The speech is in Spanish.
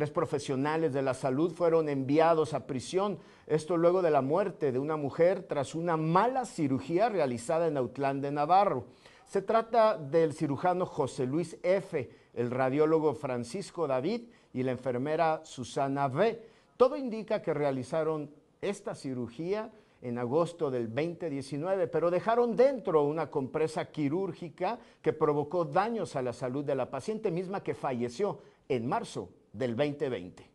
3 profesionales de la salud fueron enviados a prisión, esto luego de la muerte de una mujer tras una mala cirugía realizada en Autlán de Navarro. Se trata del cirujano José Luis F., el radiólogo Francisco David y la enfermera Susana B. Todo indica que realizaron esta cirugía en agosto del 2019, pero dejaron dentro una compresa quirúrgica que provocó daños a la salud de la paciente misma que falleció en marzo del 2020.